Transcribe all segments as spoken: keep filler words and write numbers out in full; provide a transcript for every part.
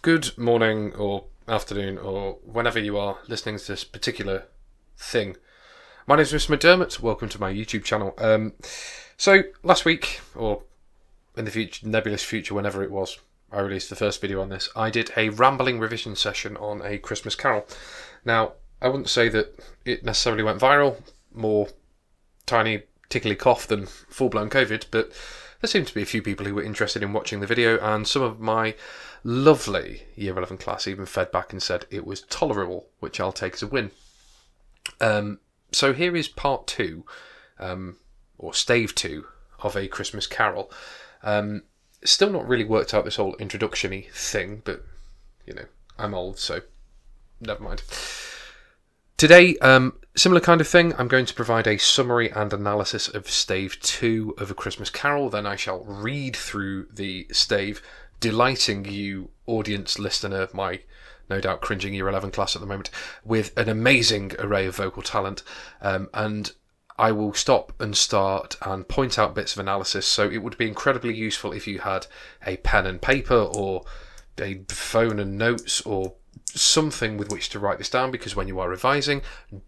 Good morning or afternoon or whenever you are listening to this particular thing. My name is Mister McDermott. Welcome to my YouTube channel. Um, so last week, or in the future, nebulous future, whenever it was, I released the first video on this. I did a rambling revision session on A Christmas Carol. Now, I wouldn't say that it necessarily went viral, more tiny tickly cough than full-blown COVID, but there seemed to be a few people who were interested in watching the video, and some of my lovely Year eleven class even fed back and said it was tolerable, which I'll take as a win. Um, so here is part two, um, or stave two, of A Christmas Carol. Um, still not really worked out this whole introduction-y thing, but, you know, I'm old, so never mind. Today, um, similar kind of thing, I'm going to provide a summary and analysis of Stave two of A Christmas Carol, then I shall read through the stave, delighting you, audience, listener, my no doubt cringing Year eleven class at the moment, with an amazing array of vocal talent, um, and I will stop and start and point out bits of analysis, so it would be incredibly useful if you had a pen and paper, or a phone and notes, or something with which to write this down, because when you are revising,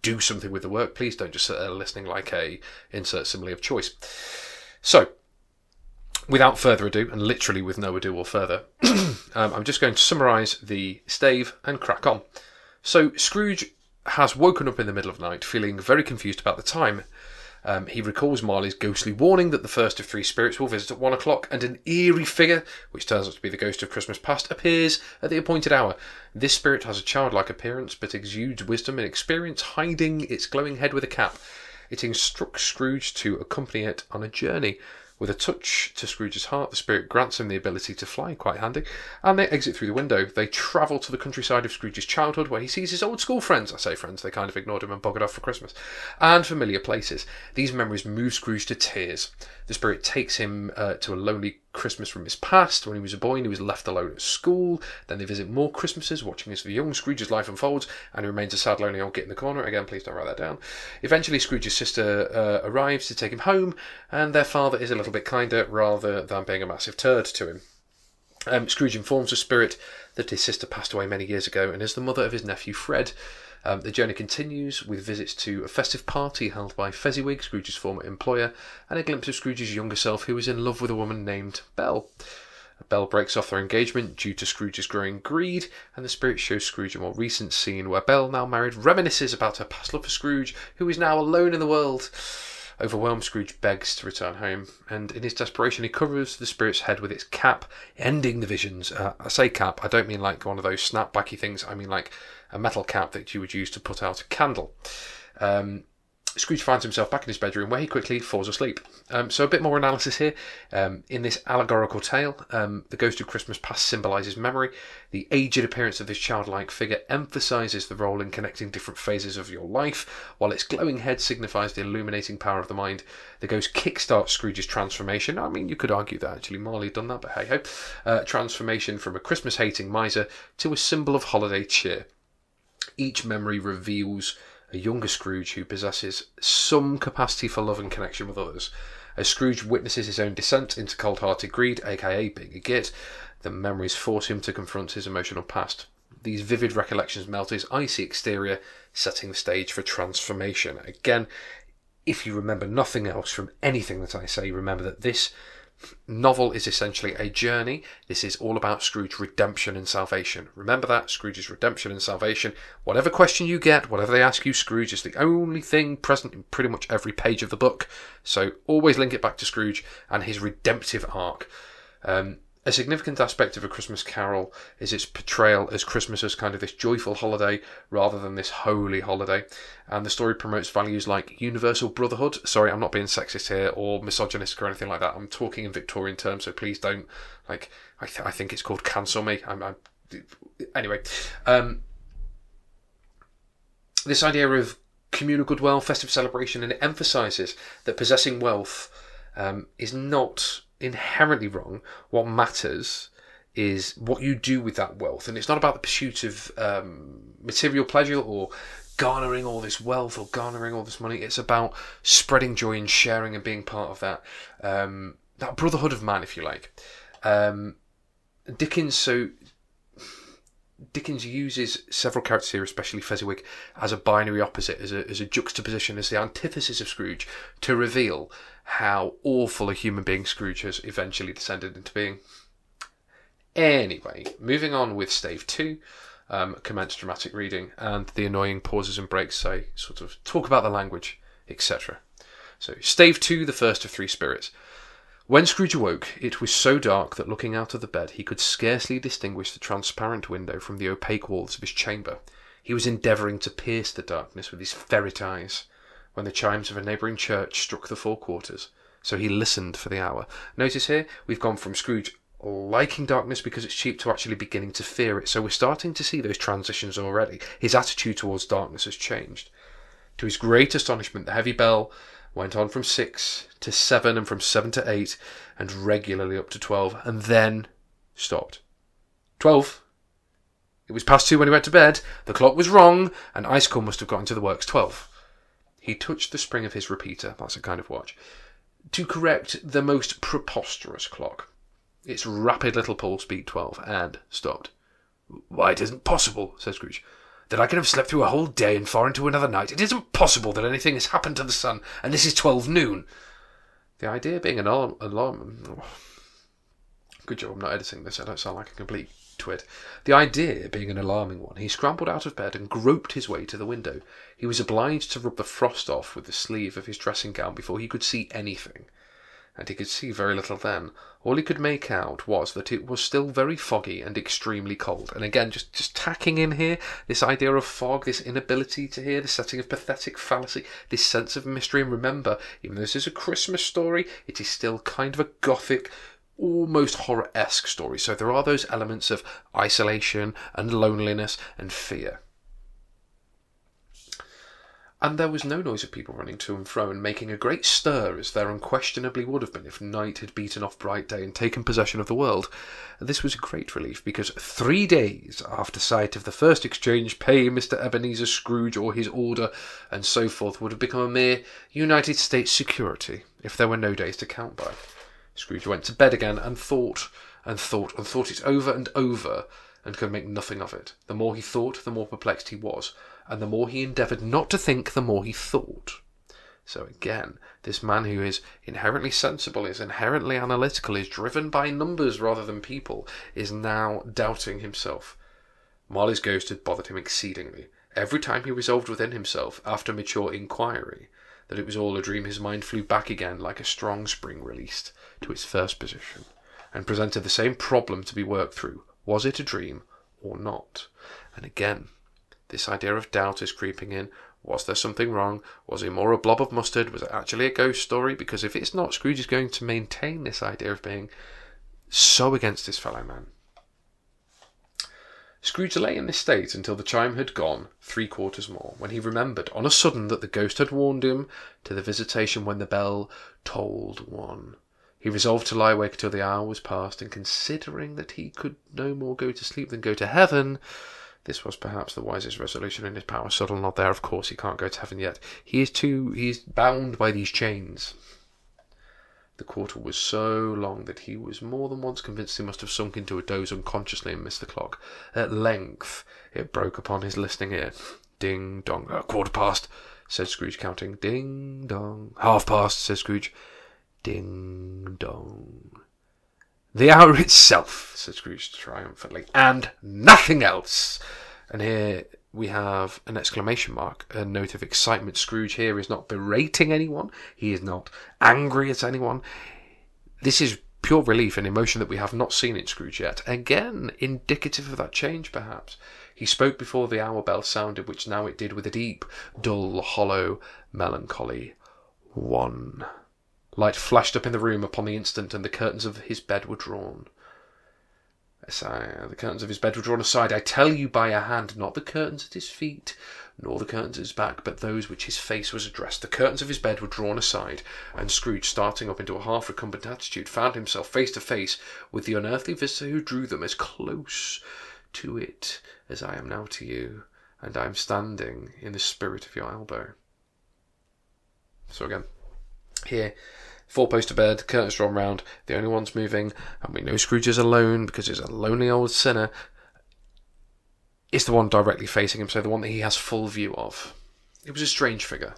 do something with the work, please. Don't just sit there listening like a insert simile of choice. So, without further ado, and literally with no ado or further, um, I'm just going to summarise the stave and crack on. So, Scrooge has woken up in the middle of the night, feeling very confused about the time. Um, he recalls Marley's ghostly warning that the first of three spirits will visit at one o'clock, and an eerie figure, which turns out to be the ghost of Christmas past, appears at the appointed hour. This spirit has a childlike appearance, but exudes wisdom and experience, hiding its glowing head with a cap. It instructs Scrooge to accompany it on a journey. With a touch to Scrooge's heart, the spirit grants him the ability to fly, quite handy, and they exit through the window. They travel to the countryside of Scrooge's childhood, where he sees his old school friends. I say friends, they kind of ignored him and buggered off for Christmas. And familiar places. These memories move Scrooge to tears. The spirit takes him uh, to a lonely Christmas from his past, when he was a boy and he was left alone at school. Then they visit more Christmases, watching as the young Scrooge's life unfolds, and he remains a sad, lonely old git in the corner. Again, please don't write that down. Eventually, Scrooge's sister uh, arrives to take him home, and their father is a little bit kinder, rather than being a massive turd to him. Um, Scrooge informs the spirit that his sister passed away many years ago, and is the mother of his nephew Fred. Um, the journey continues with visits to a festive party held by Fezziwig, Scrooge's former employer, and a glimpse of Scrooge's younger self, who is in love with a woman named Belle. Belle breaks off their engagement due to Scrooge's growing greed, and the spirit shows Scrooge a more recent scene where Belle, now married, reminisces about her past love for Scrooge, who is now alone in the world. Overwhelmed, Scrooge begs to return home, and in his desperation he covers the spirit's head with its cap, ending the visions. Uh, I say cap, I don't mean like one of those snapbacky things, I mean like a metal cap that you would use to put out a candle. Um, Scrooge finds himself back in his bedroom, where he quickly falls asleep. Um, so a bit more analysis here. Um, in this allegorical tale, um, the ghost of Christmas past symbolises memory. The aged appearance of this childlike figure emphasises the role in connecting different phases of your life, while its glowing head signifies the illuminating power of the mind. The ghost kickstarts Scrooge's transformation. I mean, you could argue that actually Marley had done that, but hey-ho. Uh, transformation from a Christmas-hating miser to a symbol of holiday cheer. Each memory reveals a younger Scrooge who possesses some capacity for love and connection with others. As Scrooge witnesses his own descent into cold-hearted greed, aka being a git, the memories force him to confront his emotional past. These vivid recollections melt his icy exterior, setting the stage for transformation. Again, if you remember nothing else from anything that I say, remember that this novel is essentially a journey. This is all about Scrooge's redemption and salvation. Remember that, Scrooge's redemption and salvation. Whatever question you get, whatever they ask you, Scrooge is the only thing present in pretty much every page of the book. So always link it back to Scrooge and his redemptive arc. Um, a significant aspect of A Christmas Carol is its portrayal as Christmas as kind of this joyful holiday rather than this holy holiday. And the story promotes values like universal brotherhood. Sorry, I'm not being sexist here or misogynistic or anything like that. I'm talking in Victorian terms, so please don't, like, I, th I think it's called cancel me. I'm, I'm, anyway, um, this idea of communal goodwill, festive celebration, and it emphasises that possessing wealth um, is not inherently wrong. What matters is what you do with that wealth, and it's not about the pursuit of um, material pleasure or garnering all this wealth or garnering all this money. It's about spreading joy and sharing and being part of that um, that brotherhood of man, if you like. Um, Dickens so Dickens uses several characters here, especially Fezziwig, as a binary opposite, as a, as a juxtaposition, as the antithesis of Scrooge, to reveal how awful a human being Scrooge has eventually descended into being. Anyway, moving on with Stave Two, um, commence dramatic reading, and the annoying pauses and breaks say, sort of, talk about the language, et cetera. So, Stave Two, the first of three spirits. When Scrooge awoke, it was so dark that looking out of the bed he could scarcely distinguish the transparent window from the opaque walls of his chamber. He was endeavouring to pierce the darkness with his ferret eyes, when the chimes of a neighbouring church struck the four quarters, so he listened for the hour. Notice here, we've gone from Scrooge liking darkness because it's cheap to actually beginning to fear it, so we're starting to see those transitions already. His attitude towards darkness has changed. To his great astonishment, the heavy bell went on from six to seven and from seven to eight and regularly up to twelve and then stopped. Twelve. It was past two when he went to bed. The clock was wrong and Ice Cold must have got into the works. Twelve. He touched the spring of his repeater, that's a kind of watch, to correct the most preposterous clock. Its rapid little pulse beat twelve and stopped. Why, it isn't possible, said Scrooge, that I can have slept through a whole day and far into another night. It isn't possible that anything has happened to the sun, and this is twelve noon. The idea being an alarm... alarm oh, good job I'm not editing this, I don't sound like a complete twit. The idea being an alarming one, he scrambled out of bed and groped his way to the window. He was obliged to rub the frost off with the sleeve of his dressing gown before he could see anything, and he could see very little then. All he could make out was that it was still very foggy and extremely cold. And again, just, just tacking in here, this idea of fog, this inability to hear, the setting of pathetic fallacy, this sense of mystery. And remember, even though this is a Christmas story, it is still kind of a gothic, almost horror-esque story. So there are those elements of isolation and loneliness and fear. And there was no noise of people running to and fro and making a great stir as there unquestionably would have been if night had beaten off bright day and taken possession of the world. This was a great relief, because three days after sight of the first exchange pay, Mister Ebenezer Scrooge or his order and so forth would have become a mere United States security if there were no days to count by. Scrooge went to bed again and thought and thought and thought it over and over and could make nothing of it. The more he thought, the more perplexed he was, and the more he endeavoured not to think, the more he thought. So again, this man who is inherently sensible, is inherently analytical, is driven by numbers rather than people, is now doubting himself. Marley's ghost had bothered him exceedingly. Every time he resolved within himself, after mature inquiry, that it was all a dream, his mind flew back again, like a strong spring released, to its first position, and presented the same problem to be worked through. Was it a dream or not? And again, this idea of doubt is creeping in. Was there something wrong? Was it more a blob of mustard? Was it actually a ghost story? Because if it's not, Scrooge is going to maintain this idea of being so against his fellow man. Scrooge lay in this state until the chime had gone three quarters more, when he remembered on a sudden that the ghost had warned him to the visitation when the bell tolled one. He resolved to lie awake till the hour was past, and considering that he could no more go to sleep than go to heaven, this was perhaps the wisest resolution in his power. Subtle nod there, of course, he can't go to heaven yet. He is too, he is bound by these chains. The quarter was so long that he was more than once convinced he must have sunk into a doze unconsciously and missed the clock. At length, it broke upon his listening ear. Ding, dong, a quarter past, said Scrooge, counting. Ding, dong, half past, said Scrooge. Ding, dong. The hour itself, said Scrooge triumphantly, and nothing else. And here we have an exclamation mark, a note of excitement. Scrooge here is not berating anyone. He is not angry at anyone. This is pure relief and emotion that we have not seen in Scrooge yet. Again, indicative of that change, perhaps. He spoke before the hour bell sounded, which now it did with a deep, dull, hollow, melancholy one. Light flashed up in the room upon the instant, and the curtains of his bed were drawn. Aside, the curtains of his bed were drawn aside, I tell you by a hand, not the curtains at his feet, nor the curtains at his back, but those which his face was addressed. The curtains of his bed were drawn aside, and Scrooge, starting up into a half-recumbent attitude, found himself face to face with the unearthly visitor who drew them as close to it as I am now to you, and I am standing in the spirit of your elbow. So again, here, four-poster bed, curtains drawn round, the only one's moving, and we know Scrooge is alone because he's a lonely old sinner. is the one directly facing him, so the one that he has full view of. It was a strange figure,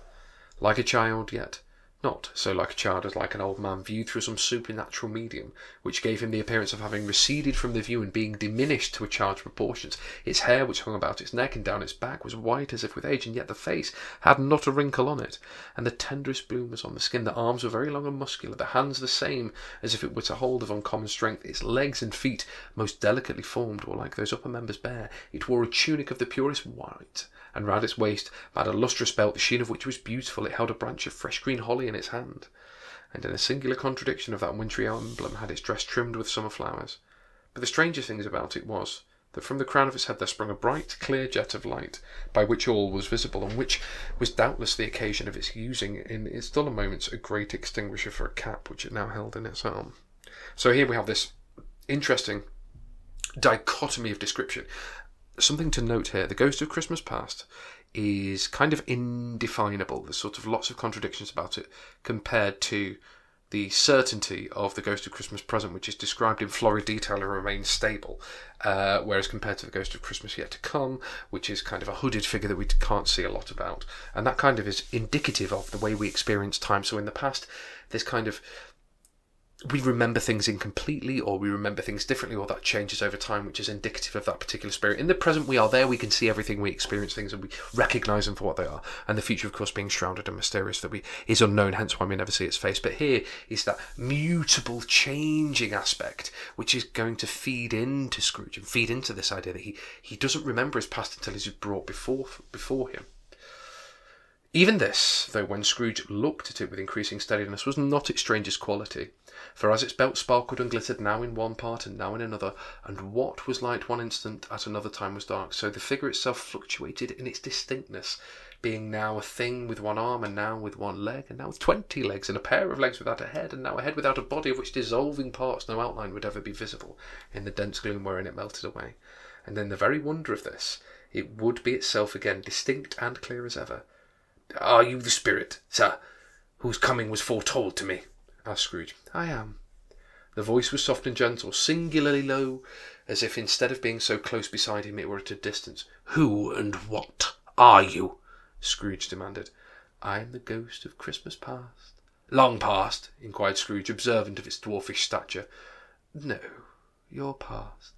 like a child, yet not so like a child as like an old man viewed through some supernatural medium, which gave him the appearance of having receded from the view and being diminished to a child's proportions. Its hair, which hung about its neck and down its back, was white as if with age, and yet the face had not a wrinkle on it, and the tenderest bloom was on the skin. The arms were very long and muscular, the hands the same, as if it were to hold of uncommon strength. Its legs and feet, most delicately formed, were like those upper members bare. It wore a tunic of the purest white, and round its waist had a lustrous belt, the sheen of which was beautiful. It held a branch of fresh green holly in its hand, and in a singular contradiction of that wintry emblem had its dress trimmed with summer flowers. But the strangest thing about it was that from the crown of its head there sprung a bright, clear jet of light, by which all was visible, and which was doubtless the occasion of its using in its duller moments a great extinguisher for a cap which it now held in its arm. So here we have this interesting dichotomy of description. Something to note here, the Ghost of Christmas Past is kind of indefinable. There's sort of lots of contradictions about it compared to the certainty of the Ghost of Christmas Present, which is described in florid detail and remains stable, uh, whereas compared to the Ghost of Christmas Yet to Come, which is kind of a hooded figure that we can't see a lot about. And that kind of is indicative of the way we experience time. So in the past, this kind of... we remember things incompletely, or we remember things differently, or that changes over time, which is indicative of that particular spirit. In the present, we are there, we can see everything, we experience things, and we recognise them for what they are. And the future, of course, being shrouded and mysterious, that we is unknown, hence why we never see its face. But here is that mutable, changing aspect, which is going to feed into Scrooge, and feed into this idea that he, he doesn't remember his past until he's brought before, before him. Even this, though when Scrooge looked at it with increasing steadiness, was not its strangest quality. For as its belt sparkled and glittered now in one part and now in another, and what was light one instant at another time was dark, so the figure itself fluctuated in its distinctness, being now a thing with one arm and now with one leg, and now with twenty legs, and a pair of legs without a head, and now a head without a body, of which dissolving parts no outline would ever be visible in the dense gloom wherein it melted away. And in the very wonder of this, it would be itself again, distinct and clear as ever. "Are you the spirit, sir, whose coming was foretold to me?" asked Scrooge. "I am." The voice was soft and gentle, singularly low, as if instead of being so close beside him it were at a distance. "Who and what are you?" Scrooge demanded. "I am the Ghost of Christmas Past." "Long past?" inquired Scrooge, observant of its dwarfish stature. "No, your past."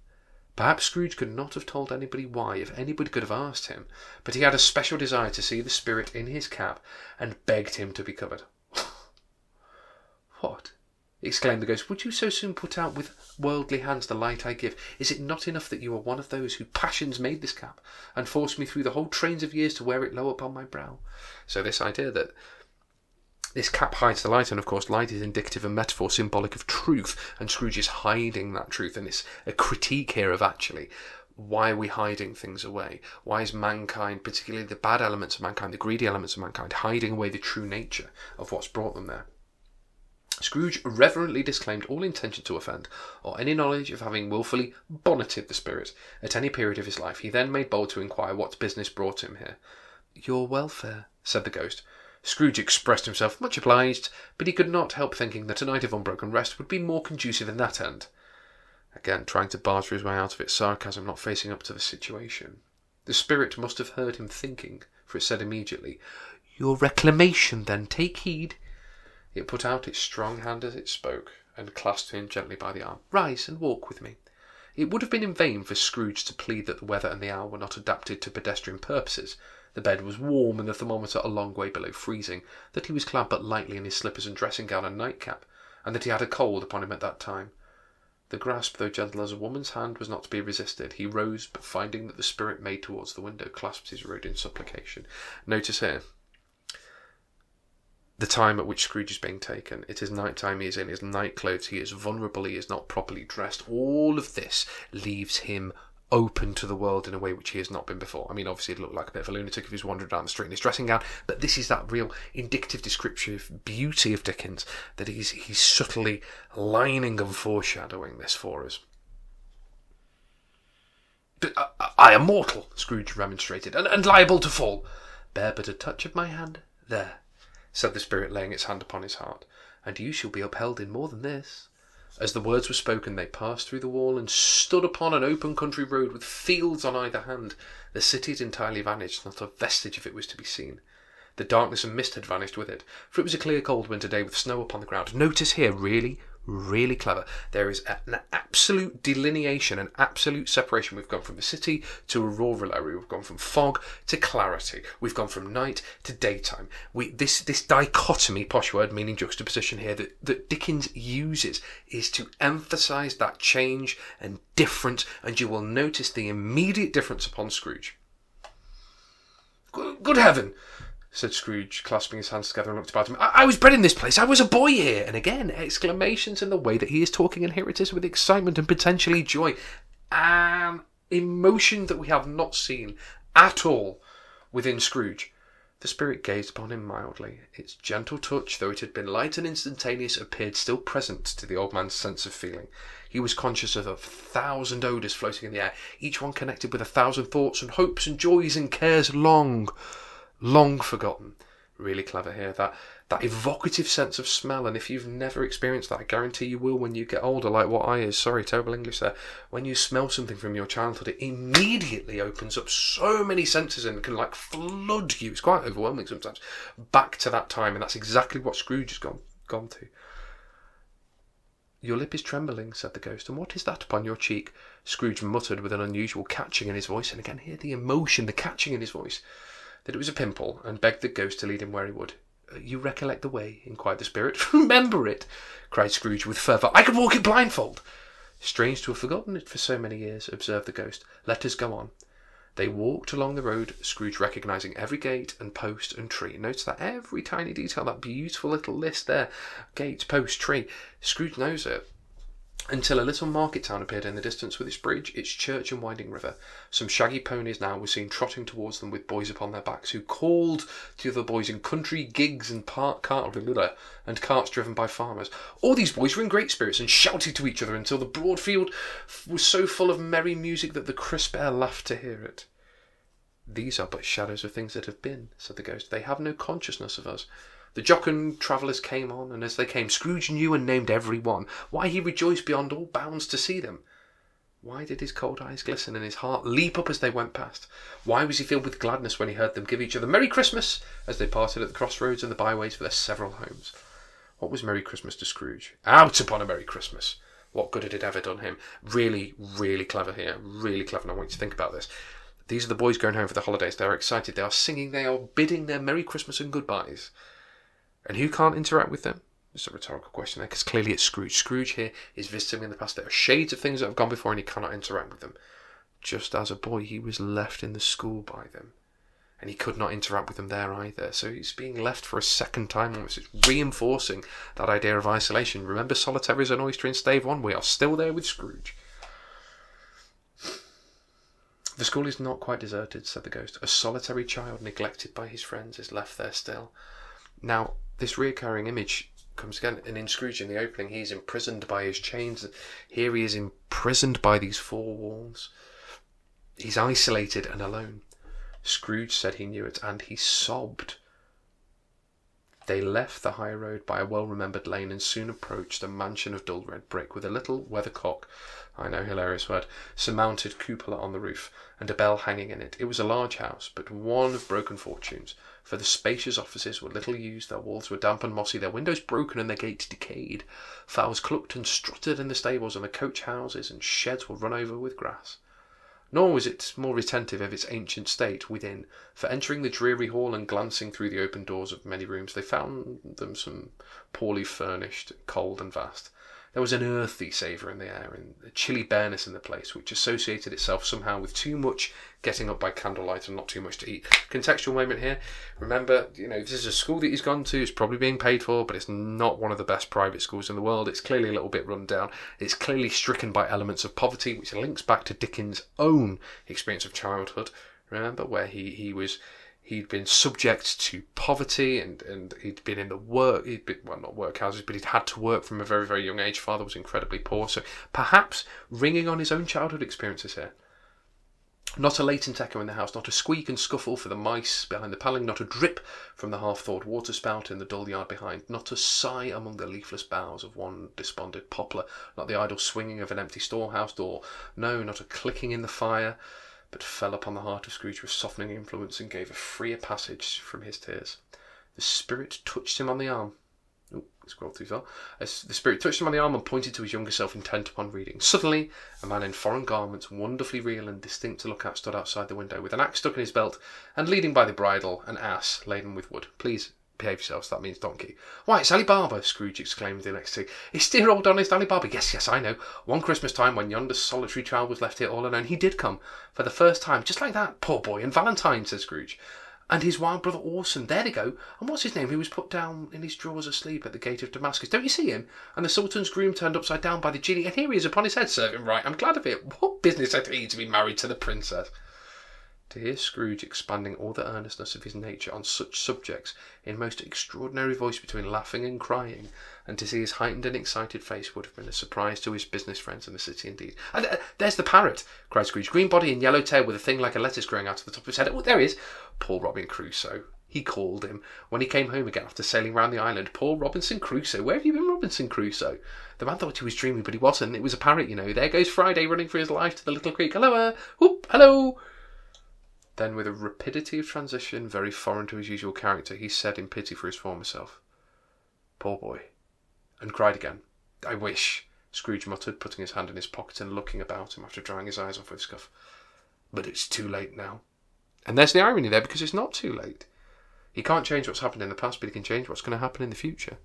Perhaps Scrooge could not have told anybody why, if anybody could have asked him, but he had a special desire to see the spirit in his cap, and begged him to be covered. "What?" exclaimed the ghost. "Would you so soon put out with worldly hands the light I give? Is it not enough that you are one of those who passions made this cap, and forced me through the whole trains of years to wear it low upon my brow?" So this idea that this cap hides the light, and of course light is indicative and metaphor, symbolic of truth, and Scrooge is hiding that truth, and it's a critique here of actually, why are we hiding things away? Why is mankind, particularly the bad elements of mankind, the greedy elements of mankind, hiding away the true nature of what's brought them there? Scrooge reverently disclaimed all intention to offend, or any knowledge of having wilfully bonneted the spirit at any period of his life. He then made bold to inquire what business brought him here. "Your welfare," said the ghost. Scrooge expressed himself much obliged, but he could not help thinking that a night of unbroken rest would be more conducive in that end. Again, trying to barter his way out of its sarcasm, not facing up to the situation. The spirit must have heard him thinking, for it said immediately, "Your reclamation, then, take heed." It put out its strong hand as it spoke, and clasped him gently by the arm. "Rise and walk with me." It would have been in vain for Scrooge to plead that the weather and the hour were not adapted to pedestrian purposes. The bed was warm, and the thermometer a long way below freezing, that he was clad but lightly in his slippers and dressing-gown and nightcap, and that he had a cold upon him at that time. The grasp, though gentle as a woman's hand, was not to be resisted. He rose, but finding that the spirit made towards the window, clasped his road in supplication. Notice here the time at which Scrooge is being taken. It is night time, he is in his night clothes, he is vulnerable, he is not properly dressed. All of this leaves him open to the world in a way which he has not been before. I mean, obviously he'd look like a bit of a lunatic if he's wandering down the street in his dressing gown, but this is that real indicative descriptive beauty of Dickens, that he's, he's subtly lining and foreshadowing this for us. "But I, I am mortal," Scrooge remonstrated, and, and liable to fall. "Bear but a touch of my hand, there," said the spirit, laying its hand upon his heart, "and you shall be upheld in more than this." As the words were spoken, they passed through the wall and stood upon an open country road with fields on either hand. The city had entirely vanished, not a vestige of it was to be seen. The darkness and mist had vanished with it, for it was a clear cold winter day with snow upon the ground. Notice here, really, really clever. There is an absolute delineation, an absolute separation. We've gone from the city to auroral area. We've gone from fog to clarity. We've gone from night to daytime. We this this dichotomy, posh word meaning juxtaposition here, that, that Dickens uses is to emphasise that change and difference, and you will notice the immediate difference upon Scrooge. Good, good heaven, said Scrooge, clasping his hands together and looked about him. I, I was bred in this place. I was a boy here. And again, exclamations in the way that he is talking, and here it is with excitement and potentially joy. An emotion that we have not seen at all within Scrooge. The spirit gazed upon him mildly. Its gentle touch, though it had been light and instantaneous, appeared still present to the old man's sense of feeling. He was conscious of a thousand odours floating in the air, each one connected with a thousand thoughts and hopes and joys and cares long, long forgotten. Really clever here, that that evocative sense of smell. And if you've never experienced that, I guarantee you will when you get older, like what I is. Sorry, terrible English there. When you smell something from your childhood, it immediately opens up so many senses and can like flood you. It's quite overwhelming sometimes. Back to that time, and that's exactly what Scrooge has gone gone to. Your lip is trembling, said the ghost, and what is that upon your cheek? Scrooge muttered with an unusual catching in his voice, and again here the emotion, the catching in his voice, that it was a pimple, and begged the ghost to lead him where he would. You recollect the way? Inquired the spirit. Remember it, cried Scrooge with fervour. I could walk it blindfold. Strange to have forgotten it for so many years, observed the ghost. Let us go on. They walked along the road, Scrooge recognising every gate and post and tree. Notice that every tiny detail, that beautiful little list there. Gate, post, tree. Scrooge knows it. Until a little market town appeared in the distance with its bridge, its church and winding river. Some shaggy ponies now were seen trotting towards them with boys upon their backs, who called to the other boys in country gigs and park cart and carts driven by farmers. All these boys were in great spirits and shouted to each other until the broad field was so full of merry music that the crisp air laughed to hear it. These are but shadows of things that have been, said the ghost. They have no consciousness of us. The jocund travellers came on, and as they came, Scrooge knew and named every one. Why, he rejoiced beyond all bounds to see them. Why did his cold eyes glisten and his heart leap up as they went past? Why was he filled with gladness when he heard them give each other Merry Christmas as they parted at the crossroads and the byways for their several homes? What was Merry Christmas to Scrooge? Out upon a Merry Christmas! What good had it ever done him? Really, really clever here. Really clever, and I want you to think about this. These are the boys going home for the holidays. They are excited. They are singing. They are bidding their Merry Christmas and goodbyes. And who can't interact with them? It's a rhetorical question there, because clearly it's Scrooge. Scrooge here is visiting in the past. There are shades of things that have gone before, and he cannot interact with them. Just as a boy, he was left in the school by them. And he could not interact with them there either. So he's being left for a second time almost. It's reinforcing that idea of isolation. Remember, solitary is an oyster in Stave One. We are still there with Scrooge. The school is not quite deserted, said the ghost. A solitary child, neglected by his friends, is left there still. Now, this reoccurring image comes again, and in Scrooge, in the opening, he is imprisoned by his chains. Here he is imprisoned by these four walls. He's isolated and alone. Scrooge said he knew it, and he sobbed. They left the high road by a well-remembered lane and soon approached a mansion of dull red brick with a little weathercock, I know, hilarious word, surmounted cupola on the roof, and a bell hanging in it. It was a large house, but one of broken fortunes, for the spacious offices were little used, their walls were damp and mossy, their windows broken and their gates decayed. Fowls clucked and strutted in the stables, and the coach-houses and sheds were run over with grass. Nor was it more retentive of its ancient state within, for entering the dreary hall and glancing through the open doors of many rooms, they found them some poorly furnished, cold and vast. There was an earthy savour in the air, and a chilly bareness in the place, which associated itself somehow with too much getting up by candlelight and not too much to eat. Contextual moment here. Remember, you know, this is a school that he's gone to. It's probably being paid for, but it's not one of the best private schools in the world. It's clearly a little bit run down. It's clearly stricken by elements of poverty, which links back to Dickens' own experience of childhood. Remember, where he, he was... He'd been subject to poverty, and, and he'd been in the work, he'd been, well, not workhouses, but he'd had to work from a very, very young age. Father was incredibly poor, so perhaps ringing on his own childhood experiences here. Not a latent echo in the house, not a squeak and scuffle for the mice behind the paling, not a drip from the half-thawed waterspout in the dull yard behind, not a sigh among the leafless boughs of one despondent poplar, not the idle swinging of an empty storehouse door, no, not a clicking in the fire, but fell upon the heart of Scrooge with softening influence and gave a freer passage from his tears. The spirit touched him on the arm. Ooh, scroll too far. As the spirit touched him on the arm and pointed to his younger self intent upon reading. Suddenly, a man in foreign garments, wonderfully real and distinct to look at, stood outside the window with an axe stuck in his belt and, leading by the bridle, an ass laden with wood. Please behave yourselves, that means donkey. Why, it's Ali Baba, Scrooge exclaimed in ecstasy. It's dear old honest Ali Baba. Yes, yes, I know. One Christmas time, when yonder solitary child was left here all alone, he did come for the first time, just like that, poor boy, and Valentine, said Scrooge. And his wild brother Orson, there they go, and what's his name, who was put down in his drawers asleep at the gate of Damascus. Don't you see him? And the Sultan's groom turned upside down by the genie, and here he is upon his head, serve him right. I'm glad of it. What business had he to be married to the princess? To hear Scrooge expanding all the earnestness of his nature on such subjects in most extraordinary voice between laughing and crying, and to see his heightened and excited face would have been a surprise to his business friends in the city indeed. And uh, there's the parrot, cried Scrooge, green body and yellow tail with a thing like a lettuce growing out of the top of his head. Oh, there he is. Poor Robin Crusoe, he called him when he came home again after sailing round the island. Poor Robinson Crusoe. Where have you been, Robinson Crusoe? The man thought he was dreaming, but he wasn't. It was a parrot, you know. There goes Friday running for his life to the little creek. Hello, whoop, hello. Then, with a rapidity of transition very foreign to his usual character, he said in pity for his former self, "Poor boy," and cried again. "I wish," Scrooge muttered, putting his hand in his pocket and looking about him after drying his eyes off with scuff. "But it's too late now." And there's the irony there, because it's not too late. He can't change what's happened in the past, but he can change what's going to happen in the future.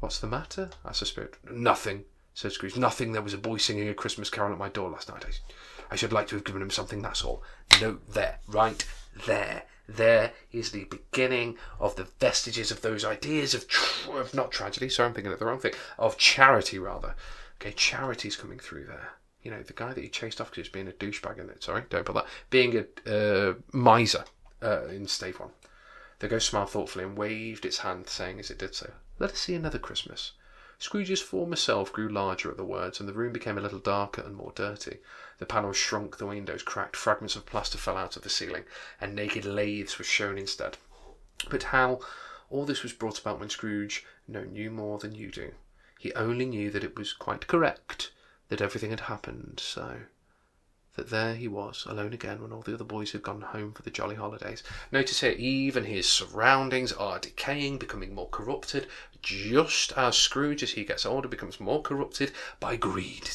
"What's the matter?" asked the spirit. "Nothing," said Scrooge. "Nothing. There was a boy singing A Christmas Carol at my door last night. I, I should like to have given him something, that's all. No, there, right there. There is the beginning of the vestiges of those ideas of, tra of not tragedy, sorry, I'm thinking of the wrong thing, of charity, rather. Okay, charity's coming through there. You know, the guy that he chased off because he was being a douchebag in it, sorry, don't put that, being a uh, miser uh, in Stave One. The ghost smiled thoughtfully and waved its hand, saying as it did so, "Let us see another Christmas." Scrooge's former self grew larger at the words, and the room became a little darker and more dirty. The panels shrunk, the windows cracked, fragments of plaster fell out of the ceiling, and naked laths were shown instead. But how all this was brought about when Scrooge no knew more than you do. He only knew that it was quite correct, that everything had happened, so that there he was, alone again, when all the other boys had gone home for the jolly holidays. Notice here, even his surroundings are decaying, becoming more corrupted, just as Scrooge, as he gets older, becomes more corrupted by greed.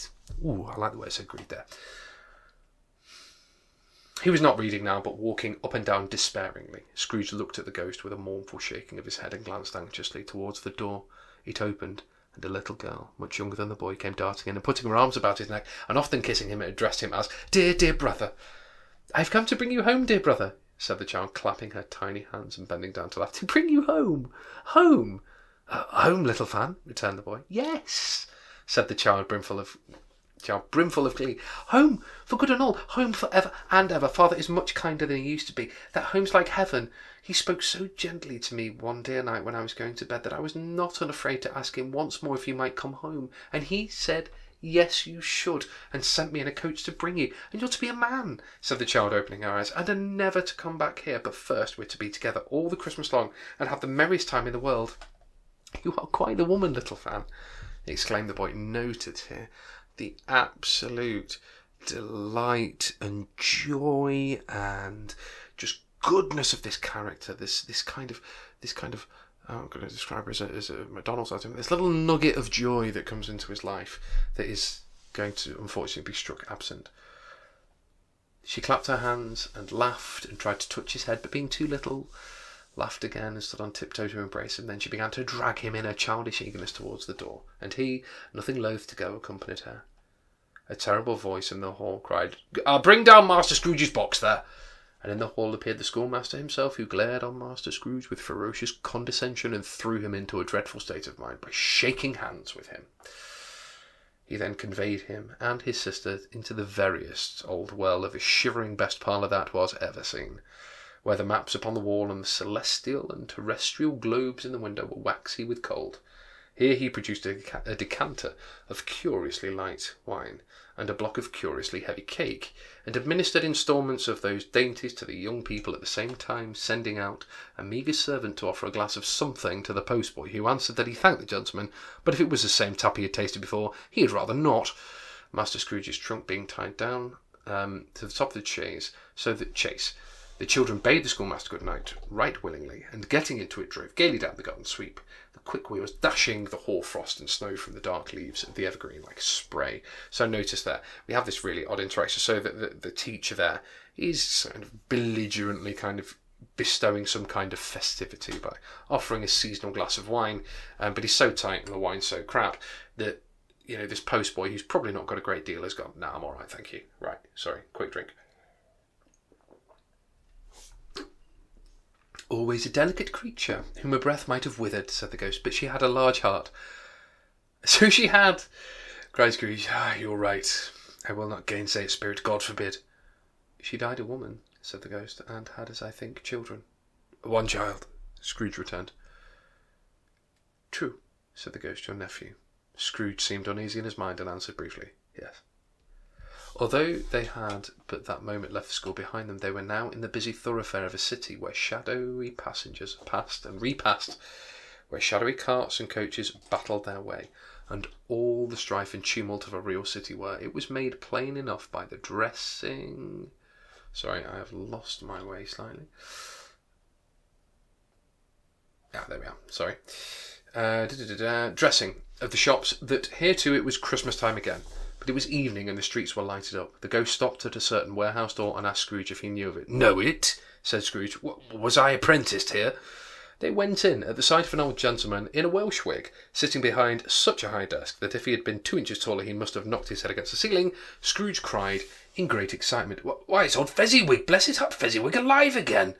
Ooh, I like the way I said greed there. He was not reading now, but walking up and down despairingly. Scrooge looked at the ghost with a mournful shaking of his head and glanced anxiously towards the door. It opened, and a little girl, much younger than the boy, came darting in and putting her arms about his neck and often kissing him and addressed him as, "Dear, dear brother." "I've come to bring you home, dear brother," said the child, clapping her tiny hands and bending down to laugh. "To bring you home, home." Uh, "Home, little Fan," returned the boy. "Yes," said the child, brimful of child, brimful of glee. "Home, for good and all, home for ever and ever. Father is much kinder than he used to be. That home's like heaven. He spoke so gently to me one dear night when I was going to bed that I was not unafraid to ask him once more if you might come home. And he said, yes, you should, and sent me in a coach to bring you. And you're to be a man," said the child, opening her eyes, "and are never to come back here. But first we're to be together all the Christmas long and have the merriest time in the world." "You are quite the woman, little Fan," exclaimed the boy. Noted here the absolute delight and joy and just goodness of this character, this this kind of this kind of I'm going to describe her as a, as a McDonald's item, this little nugget of joy that comes into his life that is going to unfortunately be struck absent. She clapped her hands and laughed and tried to touch his head, but being too little, laughed again and stood on tiptoe to embrace him. Then she began to drag him in her childish eagerness towards the door, and he, nothing loath to go, accompanied her. A terrible voice in the hall cried, "I'll bring down Master Scrooge's box there!" And in the hall appeared the schoolmaster himself, who glared on Master Scrooge with ferocious condescension and threw him into a dreadful state of mind by shaking hands with him. He then conveyed him and his sister into the veriest old well of a shivering best parlour that was ever seen, where the maps upon the wall and the celestial and terrestrial globes in the window were waxy with cold. Here he produced a, deca a decanter of curiously light wine and a block of curiously heavy cake, and administered instalments of those dainties to the young people, at the same time sending out a meagre servant to offer a glass of something to the postboy, who answered that he thanked the gentleman, but if it was the same tap he had tasted before, he had rather not. Master Scrooge's trunk being tied down um, to the top of the chaise, so that chaise. The children bade the schoolmaster good night right willingly, and getting into it drove gaily down the garden sweep, the quick wheels dashing the hoar-frost and snow from the dark leaves of the evergreen like spray. So notice there, we have this really odd interaction, so that the, the teacher there is kind of belligerently kind of bestowing some kind of festivity by offering a seasonal glass of wine, um, but he's so tight and the wine's so crap that, you know, this postboy, who's probably not got a great deal, has gone, nah, I'm all right, thank you. Right, sorry, quick drink. Always a delicate creature, whom her breath might have withered, said the ghost, but she had a large heart. So she had, cried Scrooge. Ah, you're right. I will not gainsay it, spirit, God forbid. She died a woman, said the ghost, and had, as I think, children. One child, Scrooge returned. True, said the ghost, your nephew. Scrooge seemed uneasy in his mind and answered briefly, yes. Although they had but that moment left the school behind them, they were now in the busy thoroughfare of a city where shadowy passengers passed and repassed, where shadowy carts and coaches battled their way, and all the strife and tumult of a real city were, it was made plain enough by the dressing... Sorry, I have lost my way slightly. Ah, there we are, sorry. Uh, da -da -da -da. Dressing of the shops, that here too it was Christmas time again. But it was evening and the streets were lighted up. The ghost stopped at a certain warehouse door and asked Scrooge if he knew of it. Know it? Said Scrooge. Was I apprenticed here? They went in at the sight of an old gentleman in a Welsh wig, sitting behind such a high desk that if he had been two inches taller he must have knocked his head against the ceiling. Scrooge cried in great excitement, Why, it's old Fezziwig! Bless his heart, Fezziwig alive again!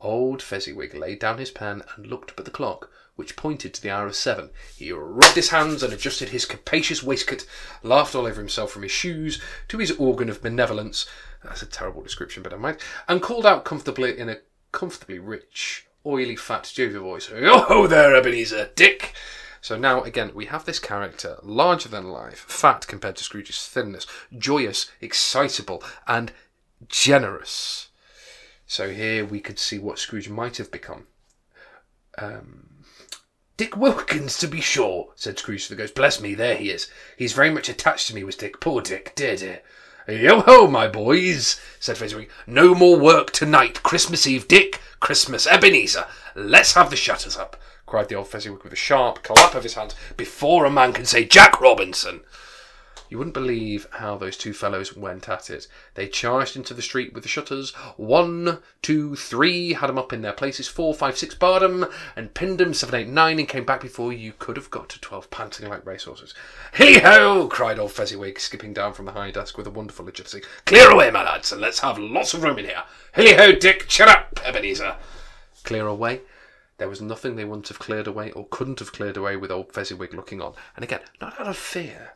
Old Fezziwig laid down his pen and looked up at the clock, which pointed to the hour of seven. He rubbed his hands and adjusted his capacious waistcoat, laughed all over himself from his shoes to his organ of benevolence, that's a terrible description, but never mind, and called out comfortably in a comfortably rich, oily, fat, jovial voice, Yo ho there, Ebenezer, Dick! So now, again, we have this character, larger than life, fat compared to Scrooge's thinness, joyous, excitable, and generous. So here we could see what Scrooge might have become. Um... Dick Wilkins, to be sure, said Scrooge to the ghost. Bless me, there he is. He's very much attached to me, was Dick. Poor Dick, dear, dear. Yo ho, my boys, said Fezziwig. No more work tonight. Christmas Eve, Dick. Christmas, Ebenezer. Let's have the shutters up, cried the old Fezziwig with a sharp clap of his hands, before a man can say Jack Robinson. You wouldn't believe how those two fellows went at it. They charged into the street with the shutters. One, two, three, had 'em up in their places. Four, five, six, barred 'em and pinned 'em. Seven, eight, nine, and came back before you could have got to twelve, panting like racehorses. Hee-ho! Cried old Fezziwig, skipping down from the high desk with a wonderful agility. Clear away, my lads, and let's have lots of room in here. Hee-ho, Dick, cheer up, Ebenezer. Clear away. There was nothing they wouldn't have cleared away or couldn't have cleared away with old Fezziwig looking on. And again, not out of fear.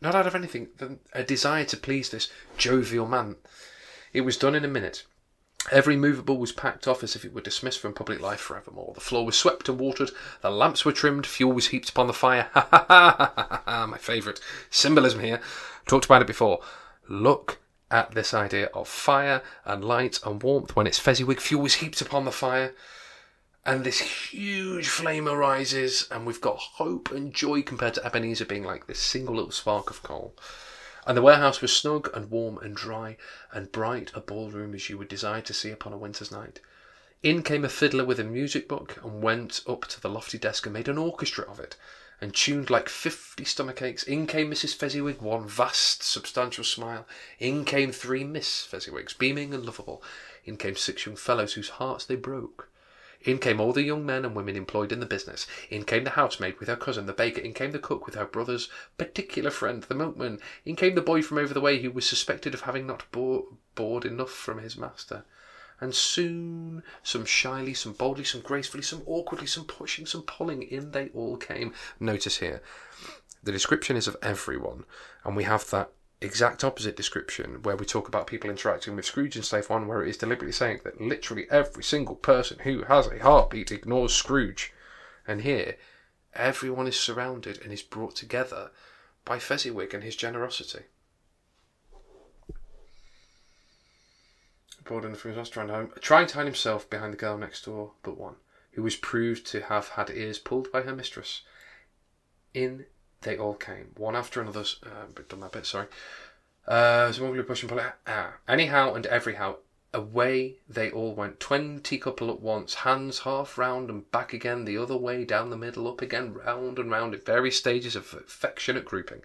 Not out of anything than a desire to please this jovial man. It was done in a minute. Every movable was packed off as if it were dismissed from public life for evermore. The floor was swept and watered, the lamps were trimmed, fuel was heaped upon the fire. Ha ha ha ha ha ha, my favourite symbolism here. Talked about it before. Look at this idea of fire and light and warmth when it's Fezziwig. Fuel was heaped upon the fire. And this huge flame arises, and we've got hope and joy compared to Ebenezer being like this single little spark of coal. And the warehouse was snug and warm and dry and bright, a ballroom as you would desire to see upon a winter's night. In came a fiddler with a music book and went up to the lofty desk and made an orchestra of it and tuned like fifty stomach aches. In came Missus Fezziwig, one vast, substantial smile. In came three Miss Fezziwigs, beaming and lovable. In came six young fellows whose hearts they broke. In came all the young men and women employed in the business. In came the housemaid with her cousin, the baker. In came the cook with her brother's particular friend, the milkman. In came the boy from over the way who was suspected of having not borrowed enough from his master. And soon, some shyly, some boldly, some gracefully, some awkwardly, some pushing, some pulling, in they all came. Notice here, the description is of everyone, and we have that exact opposite description where we talk about people interacting with Scrooge in Stave One, where it is deliberately saying that literally every single person who has a heartbeat ignores Scrooge. And here, everyone is surrounded and is brought together by Fezziwig and his generosity. Bored enough from his house, trying to hide, trying to hide himself behind the girl next door, but one, who was proved to have had ears pulled by her mistress. In they all came, one after another. Uh, done that bit, sorry. Uh, someone blew push and pull. Ah, anyhow and everyhow, away they all went, twenty couple at once, hands half round and back again, the other way, down the middle, up again, round and round, at various stages of affectionate grouping.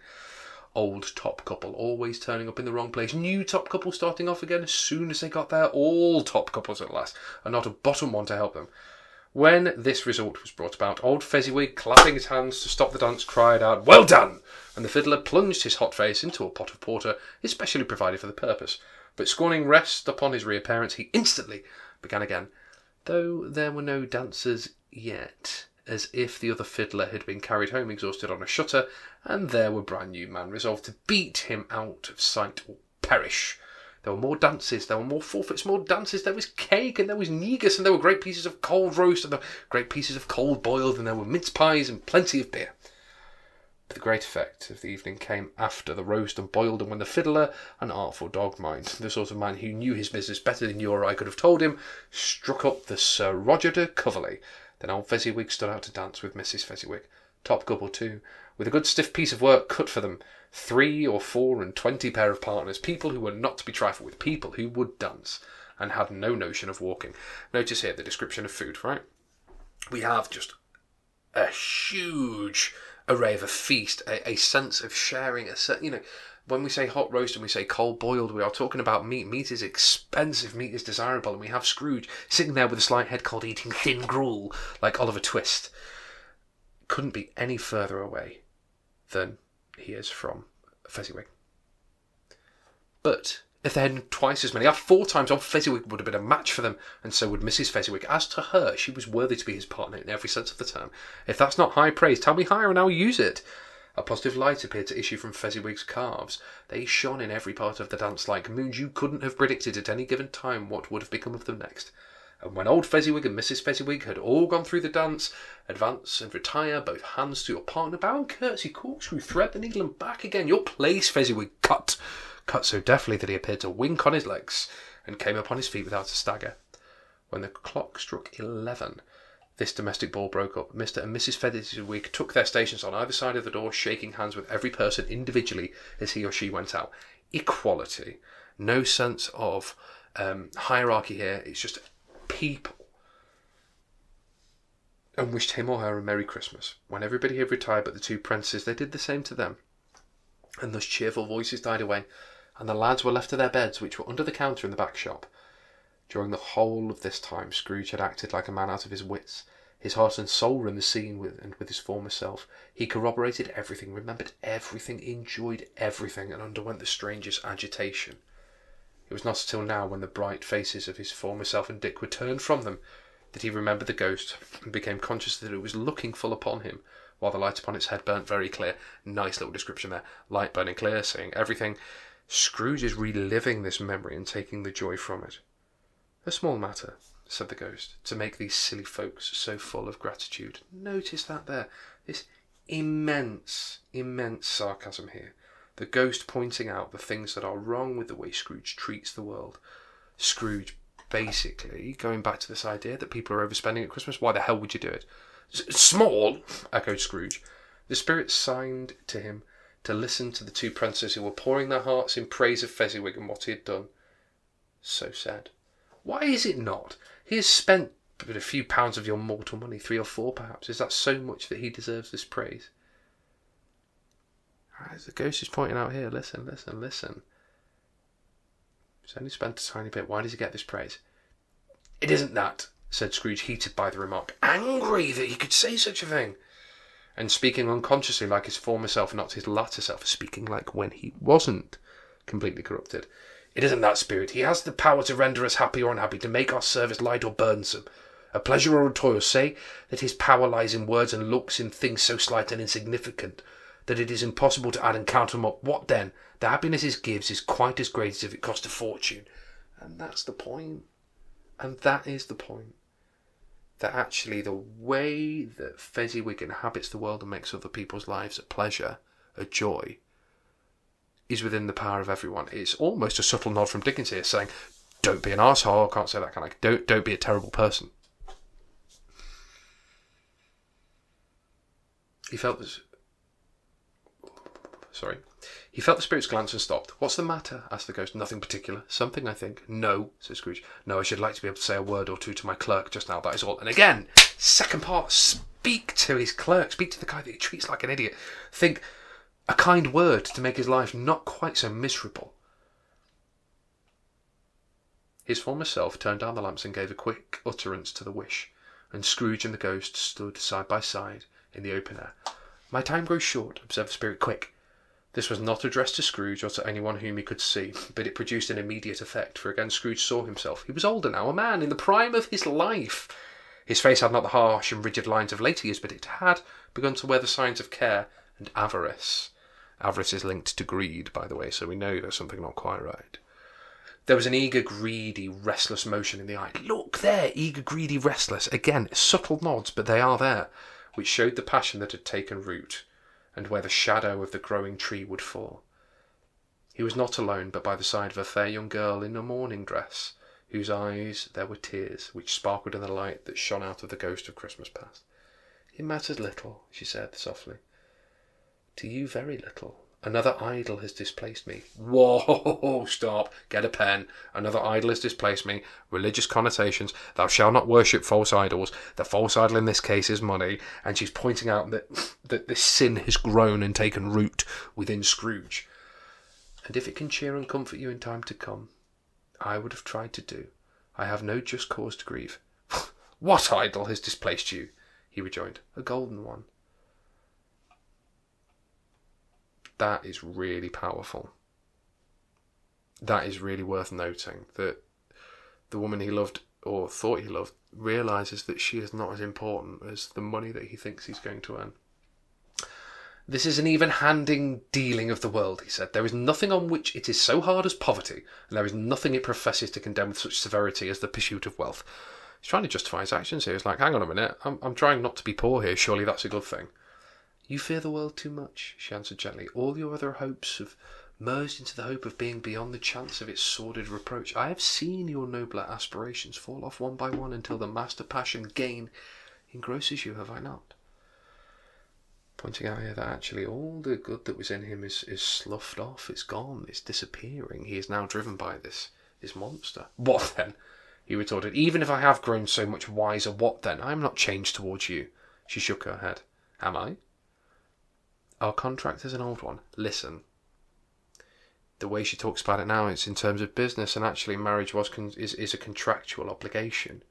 Old top couple always turning up in the wrong place, new top couple starting off again as soon as they got there, all top couples at last, and not a bottom one to help them. When this result was brought about, old Fezziwig, clapping his hands to stop the dance, cried out, "Well done!" and the fiddler plunged his hot face into a pot of porter, especially provided for the purpose. But scorning rest upon his reappearance, he instantly began again, though there were no dancers yet, as if the other fiddler had been carried home exhausted on a shutter, and there were brand new man resolved to beat him out of sight or perish. There were more dances, there were more forfeits, more dances, there was cake, and there was negus, and there were great pieces of cold roast, and there were great pieces of cold boiled, and there were mince pies, and plenty of beer. But the great effect of the evening came after the roast and boiled, and when the fiddler, an artful dog mind, the sort of man who knew his business better than you or I could have told him, struck up the Sir Roger de Coverley. Then old Fezziwig stood out to dance with Missus Fezziwig, top couple too, with a good stiff piece of work cut for them, three or four and twenty pair of partners, people who were not to be trifled with, people who would dance, and had no notion of walking. Notice here the description of food, right? We have just a huge array of a feast, a, a sense of sharing, a certain, you know, when we say hot roast and we say cold boiled, we are talking about meat. Meat is expensive, meat is desirable, and we have Scrooge sitting there with a slight head cold eating thin gruel like Oliver Twist. Couldn't be any further away than he is from Fezziwig. But if they had twice as many, or four times, old Fezziwig would have been a match for them, and so would Missus Fezziwig. As to her, she was worthy to be his partner in every sense of the term. If that's not high praise, tell me higher and I'll use it. A positive light appeared to issue from Fezziwig's calves. They shone in every part of the dance like moons. You couldn't have predicted at any given time what would have become of them next. And when old Fezziwig and Missus Fezziwig had all gone through the dance, advance and retire, both hands to your partner, bow and curtsy, corkscrew, thread the needle and back again, your place, Fezziwig, cut. Cut so deftly that he appeared to wink on his legs and came upon his feet without a stagger. When the clock struck eleven, this domestic ball broke up. Mister and Missus Fezziwig took their stations on either side of the door, shaking hands with every person individually as he or she went out. Equality. No sense of um, hierarchy here. It's just people. And wished him or her a Merry Christmas. When everybody had retired but the two prentices, they did the same to them. And thus cheerful voices died away, and the lads were left to their beds, which were under the counter in the back shop. During the whole of this time, Scrooge had acted like a man out of his wits. His heart and soul were in the scene with, and with his former self. He corroborated everything, remembered everything, enjoyed everything, and underwent the strangest agitation. It was not until now, when the bright faces of his former self and Dick were turned from them, that he remembered the ghost, and became conscious that it was looking full upon him, while the light upon its head burnt very clear. Nice little description there. Light burning clear, seeing everything. Scrooge is reliving this memory and taking the joy from it. "A small matter," said the ghost, "to make these silly folks so full of gratitude." Notice that there, this immense, immense sarcasm here. The ghost pointing out the things that are wrong with the way Scrooge treats the world. Scrooge, basically, going back to this idea that people are overspending at Christmas. Why the hell would you do it? "Small!" echoed Scrooge. The spirit signed to him to listen to the two prentices who were pouring their hearts in praise of Fezziwig and what he had done. So sad. "Why is it not? He has spent but a few pounds of your mortal money, three or four perhaps. Is that so much that he deserves this praise?" As the ghost is pointing out here, listen, listen, listen. "He's only spent a tiny bit. Why does he get this praise?" "It isn't that," said Scrooge, heated by the remark, angry that he could say such a thing, and speaking unconsciously like his former self, not his latter self, speaking like when he wasn't completely corrupted. "It isn't that, spirit. He has the power to render us happy or unhappy, to make our service light or burdensome, a pleasure or a toil. Say that his power lies in words and looks, in things so slight and insignificant that it is impossible to add and count them up. What then? The happiness it gives is quite as great as if it cost a fortune." And that's the point. And that is the point. That actually the way that Fezziwig inhabits the world and makes other people's lives a pleasure, a joy, is within the power of everyone. It's almost a subtle nod from Dickens here, saying, Don't be an arsehole. I can't say that, can I? Don't, don't be a terrible person. He felt this... Sorry. He felt the spirit's glance and stopped. "What's the matter?" asked the ghost. "Nothing particular. Something, I think." "No," said Scrooge. "No, I should like to be able to say a word or two to my clerk just now, that is all." And again, second part, speak to his clerk. Speak to the guy that he treats like an idiot. Think a kind word to make his life not quite so miserable. His former self turned down the lamps and gave a quick utterance to the wish, and Scrooge and the ghost stood side by side in the open air. "My time grows short," observed the spirit. "Quick." This was not addressed to Scrooge or to anyone whom he could see, but it produced an immediate effect, for again Scrooge saw himself. He was older now, a man in the prime of his life. His face had not the harsh and rigid lines of later years, but it had begun to wear the signs of care and avarice. Avarice is linked to greed, by the way, so we know there's something not quite right. There was an eager, greedy, restless motion in the eye. Look there, eager, greedy, restless. Again, subtle nods, but they are there, which showed the passion that had taken root, and where the shadow of the growing tree would fall. He was not alone, but by the side of a fair young girl in a morning dress, whose eyes there were tears, which sparkled in the light that shone out of the ghost of Christmas past. "It matters little," she said softly. "To you, very little. Another idol has displaced me." Whoa, stop, get a pen. Another idol has displaced me. Religious connotations. Thou shalt not worship false idols. The false idol in this case is money. And she's pointing out that, that this sin has grown and taken root within Scrooge. "And if it can cheer and comfort you in time to come, I would have tried to do. I have no just cause to grieve." "What idol has displaced you?" he rejoined. "A golden one." That is really powerful. That is really worth noting, that the woman he loved, or thought he loved, realises that she is not as important as the money that he thinks he's going to earn. "This is an even-handing dealing of the world," he said. "There is nothing on which it is so hard as poverty, and there is nothing it professes to condemn with such severity as the pursuit of wealth." He's trying to justify his actions here. He's like, hang on a minute, I'm, I'm trying not to be poor here, surely that's a good thing. "You fear the world too much," she answered gently. "All your other hopes have merged into the hope of being beyond the chance of its sordid reproach. I have seen your nobler aspirations fall off one by one until the master passion, gain, engrosses you, have I not?" Pointing out here that actually all the good that was in him is, is sloughed off, it's gone, it's disappearing. He is now driven by this, this monster. "What then?" he retorted. "Even if I have grown so much wiser, what then? I am not changed towards you." She shook her head. "Am I? Our contract is an old one. Listen." The way she talks about it now, it's in terms of business, and actually marriage was con is, is a contractual obligation,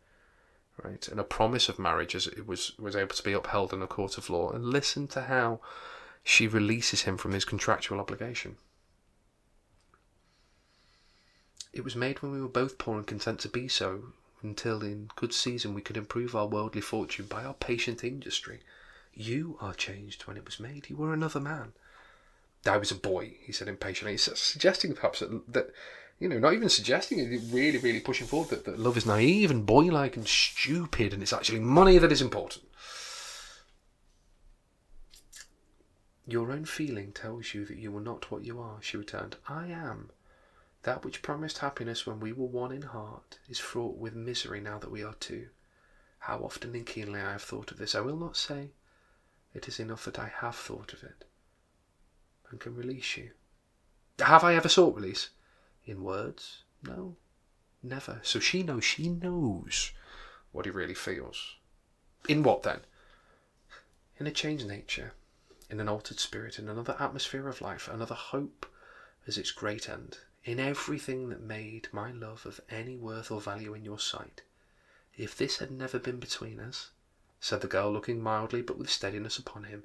right? And a promise of marriage as it was, was able to be upheld in a court of law. And listen to how she releases him from his contractual obligation. "It was made when we were both poor and content to be so, until in good season we could improve our worldly fortune by our patient industry. You are changed when it was made. You were another man." "I was a boy," he said impatiently. He's suggesting perhaps that, that, you know, not even suggesting it, really, really pushing forward that, that love is naive and boy-like and stupid, and it's actually money that is important. "Your own feeling tells you that you are not what you are," she returned. "I am. That which promised happiness when we were one in heart is fraught with misery now that we are two. How often and keenly I have thought of this, I will not say. It is enough that I have thought of it, and can release you." "Have I ever sought release?" "In words? No, never." So she knows, she knows what he really feels. "In what then?" "In a changed nature, in an altered spirit, in another atmosphere of life, another hope as its great end, in everything that made my love of any worth or value in your sight. If this had never been between us," said the girl, looking mildly but with steadiness upon him,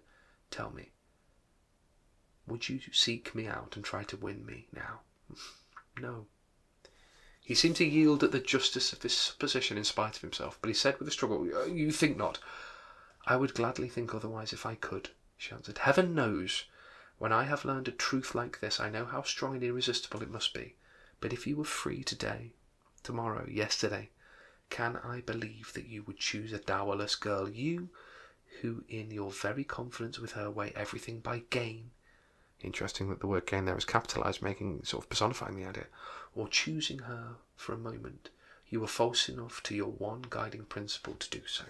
"tell me, would you seek me out and try to win me now?" "No." He seemed to yield at the justice of this supposition in spite of himself, but he said with a struggle, "You think not?" "I would gladly think otherwise if I could," she answered. "Heaven knows, when I have learned a truth like this, I know how strong and irresistible it must be. But if you were free today, tomorrow, yesterday, can I believe that you would choose a dowerless girl, you who in your very confidence with her weigh everything by gain Interesting that the word gain there is capitalized, making sort of personifying the idea. Or choosing her for a moment, you were false enough to your one guiding principle to do so.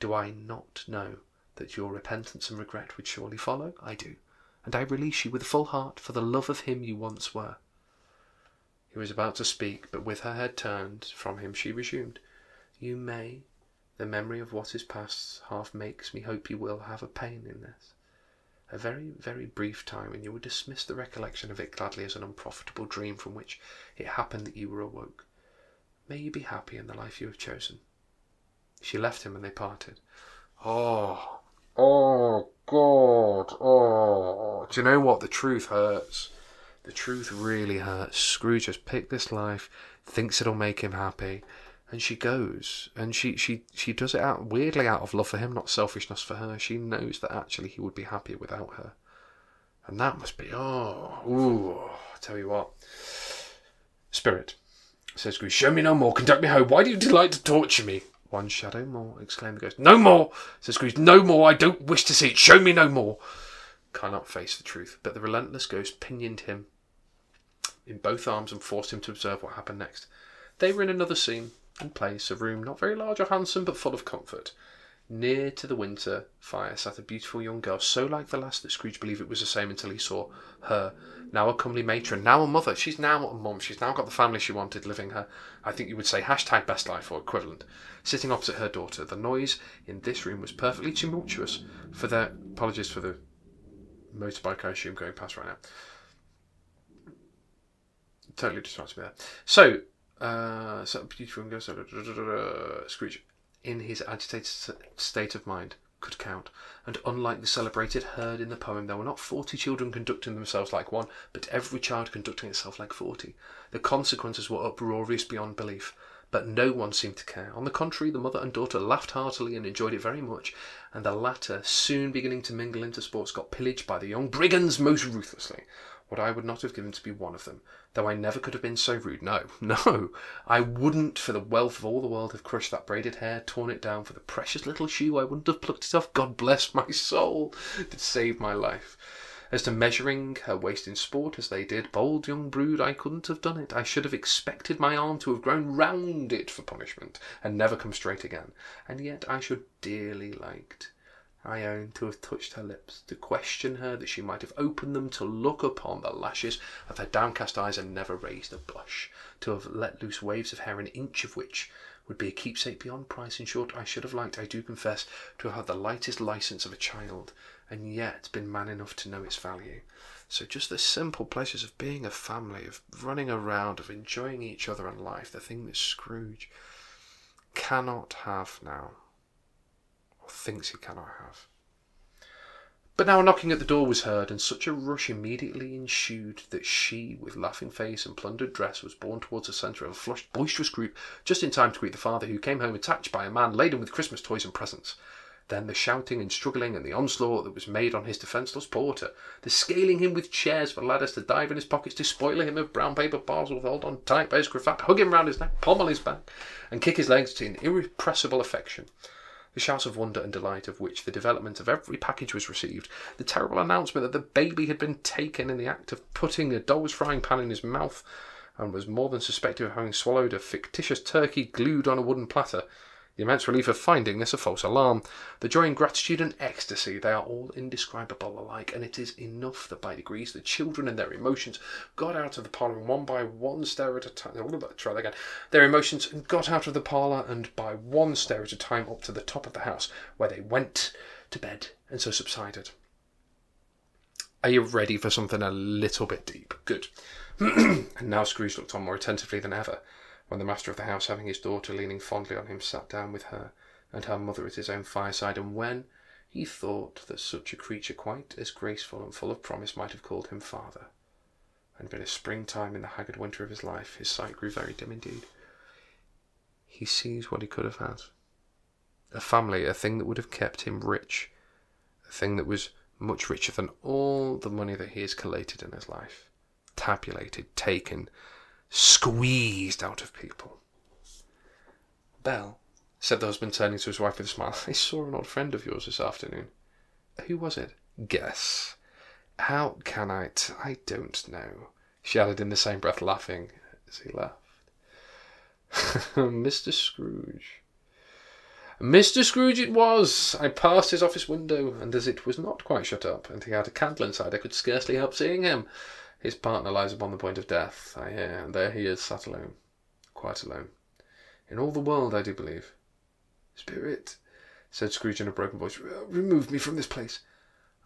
Do I not know that your repentance and regret would surely follow? I do, and I release you with a full heart for the love of him you once were. He was about to speak, but with her head turned from him she resumed. You may, the memory of what is past half makes me hope you will have a pain in this. A very, very brief time, and you will dismiss the recollection of it gladly as an unprofitable dream from which it happened that you were awoke. May you be happy in the life you have chosen. She left him and they parted. Oh, oh, God, oh. Do you know what? The truth hurts. The truth really hurts. Scrooge has picked this life, thinks it'll make him happy, and she goes. And she, she, she does it out weirdly out of love for him, not selfishness for her. She knows that actually he would be happier without her. And that must be, oh, ooh, I tell you what. Spirit, says Scrooge, show me no more, conduct me home. Why do you delight to torture me? One shadow more, exclaimed the ghost. No more, says Scrooge, no more, I don't wish to see it, show me no more. Cannot face the truth, but the relentless ghost pinioned him in both arms and forced him to observe what happened next. They were in another scene and place, a room not very large or handsome, but full of comfort. Near to the winter fire sat a beautiful young girl, so like the last that Scrooge believed it was the same until he saw her. Now a comely matron, now a mother, she's now a mum, she's now got the family she wanted living her, I think you would say hashtag best life or equivalent, sitting opposite her daughter. The noise in this room was perfectly tumultuous, for their, apologies for the motorbike I assume going past right now. Totally distracted me there. So, uh, so beautiful young girl, so, da, da, da, da, da, Scrooge, in his agitated state of mind, could count. And unlike the celebrated herd in the poem, there were not forty children conducting themselves like one, but every child conducting itself like forty. The consequences were uproarious beyond belief, but no one seemed to care. On the contrary, the mother and daughter laughed heartily and enjoyed it very much, and the latter, soon beginning to mingle into sports, got pillaged by the young brigands most ruthlessly. What I would not have given to be one of them, though I never could have been so rude. No, no, I wouldn't for the wealth of all the world have crushed that braided hair, torn it down for the precious little shoe. I wouldn't have plucked it off, God bless my soul, that saved my life. As to measuring her waist in sport as they did, bold young brood, I couldn't have done it. I should have expected my arm to have grown round it for punishment, and never come straight again. And yet I should dearly liked, I own, to have touched her lips, to question her that she might have opened them, to look upon the lashes of her downcast eyes and never raised a blush, to have let loose waves of hair an inch of which would be a keepsake beyond price. In short, I should have liked, I do confess, to have had the lightest license of a child, and yet been man enough to know its value. So just the simple pleasures of being a family, of running around, of enjoying each other and life, the thing that Scrooge cannot have now. Thinks he cannot have. But now a knocking at the door was heard, and such a rush immediately ensued that she, with laughing face and plundered dress, was borne towards the centre of a flushed, boisterous group, just in time to greet the father, who came home attached by a man laden with Christmas toys and presents. Then the shouting and struggling and the onslaught that was made on his defenceless porter, the scaling him with chairs for ladders, to dive in his pockets, despoil him of brown paper parcels, hold on tight by his cravat, hug him round his neck, pommel his back, and kick his legs to an irrepressible affection. The shouts of wonder and delight of which the development of every package was received, the terrible announcement that the baby had been taken in the act of putting a doll's frying pan in his mouth, and was more than suspected of having swallowed a fictitious turkey glued on a wooden platter, the immense relief of finding this a false alarm, the joy and gratitude and ecstasy, they are all indescribable alike, and it is enough that by degrees the children and their emotions got out of the parlour, and one by one stare at a time, try that again, their emotions got out of the parlour, and by one stare at a time up to the top of the house, where they went to bed, and so subsided. Are you ready for something a little bit deep? Good. And now Scrooge looked on more attentively than ever, when the master of the house, having his daughter leaning fondly on him, sat down with her and her mother at his own fireside, and when he thought that such a creature quite as graceful and full of promise might have called him father, and been a springtime in the haggard winter of his life, his sight grew very dim indeed. He sees what he could have had. A family, a thing that would have kept him rich, a thing that was much richer than all the money that he has collated in his life, tabulated, taken, squeezed out of people. Belle, said the husband, turning to his wife with a smile, I saw an old friend of yours this afternoon. Who was it? Guess. How can I? T I don't know," she added in the same breath, laughing as he laughed. Mister Scrooge. Mister Scrooge it was! I passed his office window, and as it was not quite shut up, and he had a candle inside, I could scarcely help seeing him. His partner lies upon the point of death, I hear, and there he is, sat alone, quite alone. In all the world, I do believe. Spirit, said Scrooge in a broken voice, remove me from this place.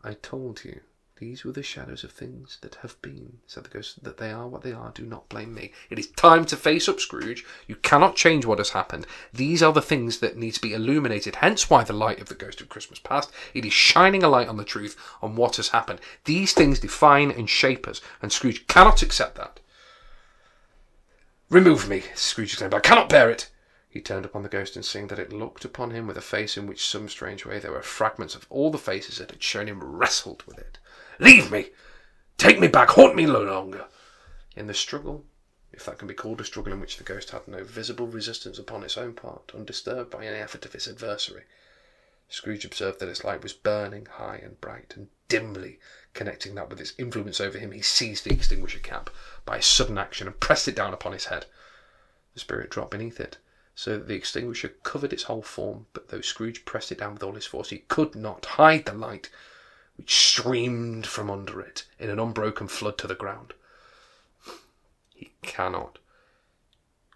I told you, these were the shadows of things that have been, said the ghost, that they are what they are. Do not blame me. It is time to face up, Scrooge. You cannot change what has happened. These are the things that need to be illuminated, hence why the light of the Ghost of Christmas Past, it is shining a light on the truth, on what has happened. These things define and shape us, and Scrooge cannot accept that. Remove me, Scrooge exclaimed. I cannot bear it. He turned upon the ghost, and seeing that it looked upon him with a face in which some strange way there were fragments of all the faces that had shown him, wrestled with it. Leave me! Take me back! Haunt me no longer! In the struggle, if that can be called a struggle, in which the ghost had no visible resistance upon its own part, undisturbed by any effort of its adversary, Scrooge observed that its light was burning high and bright, and dimly connecting that with its influence over him, he seized the extinguisher cap by a sudden action and pressed it down upon his head. The spirit dropped beneath it, so that the extinguisher covered its whole form, but though Scrooge pressed it down with all his force, he could not hide the light which streamed from under it in an unbroken flood to the ground. He cannot,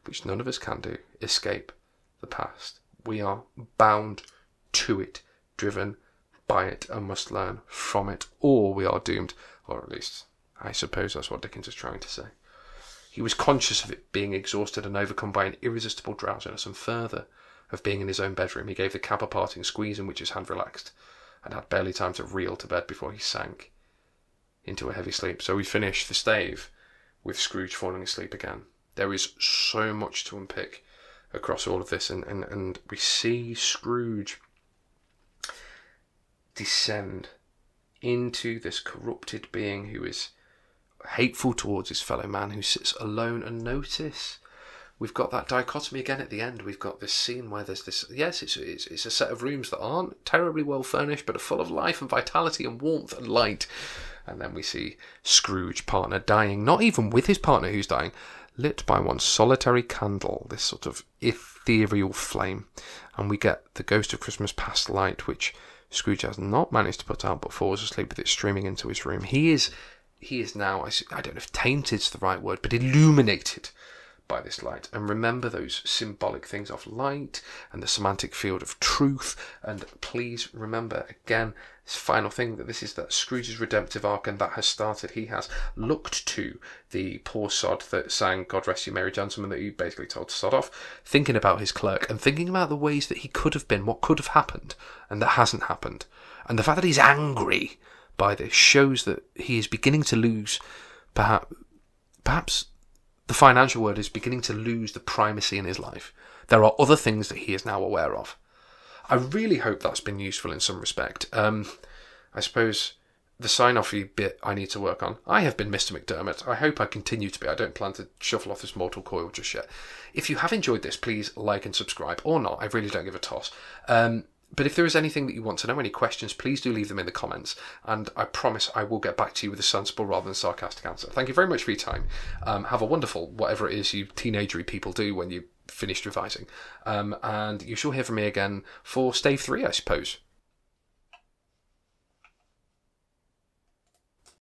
which none of us can do, escape the past. We are bound to it, driven by it, and must learn from it, or we are doomed, or at least I suppose that's what Dickens is trying to say. He was conscious of it, being exhausted and overcome by an irresistible drowsiness, and further, of being in his own bedroom. He gave the cap a parting squeeze in which his hand relaxed, and had barely time to reel to bed before he sank into a heavy sleep. So we finish the stave with Scrooge falling asleep again. There is so much to unpick across all of this, and, and, and we see Scrooge descend into this corrupted being who is hateful towards his fellow man, who sits alone. And notice, we've got that dichotomy again at the end. We've got this scene where there's this, yes, it's, it's, it's a set of rooms that aren't terribly well furnished, but are full of life and vitality and warmth and light. And then we see Scrooge, partner, dying, not even with his partner who's dying, lit by one solitary candle, this sort of ethereal flame. And we get the Ghost of Christmas Past light, which Scrooge has not managed to put out, but falls asleep with it streaming into his room. He is... He is now, I don't know if tainted's the right word, but illuminated by this light. And remember those symbolic things of light and the semantic field of truth. And please remember, again, this final thing, that this is that Scrooge's redemptive arc, and that has started. He has looked to the poor sod that sang God Rest You Merry Gentlemen, that he basically told to sod off, thinking about his clerk and thinking about the ways that he could have been, what could have happened, and that hasn't happened. And the fact that he's angry by this shows that he is beginning to lose, perhaps, perhaps the financial word is beginning to lose the primacy in his life. There are other things that he is now aware of. I really hope that's been useful in some respect. Um, I suppose the sign-offy bit I need to work on. I have been Mister McDermott. I hope I continue to be. I don't plan to shuffle off this mortal coil just yet. If you have enjoyed this, please like and subscribe, or not. I really don't give a toss. Um... But if there is anything that you want to know, any questions, please do leave them in the comments. And I promise I will get back to you with a sensible rather than sarcastic answer. Thank you very much for your time. Um, have a wonderful, whatever it is you teenagery people do when you've finished revising. Um, and you shall hear from me again for Stave Three, I suppose.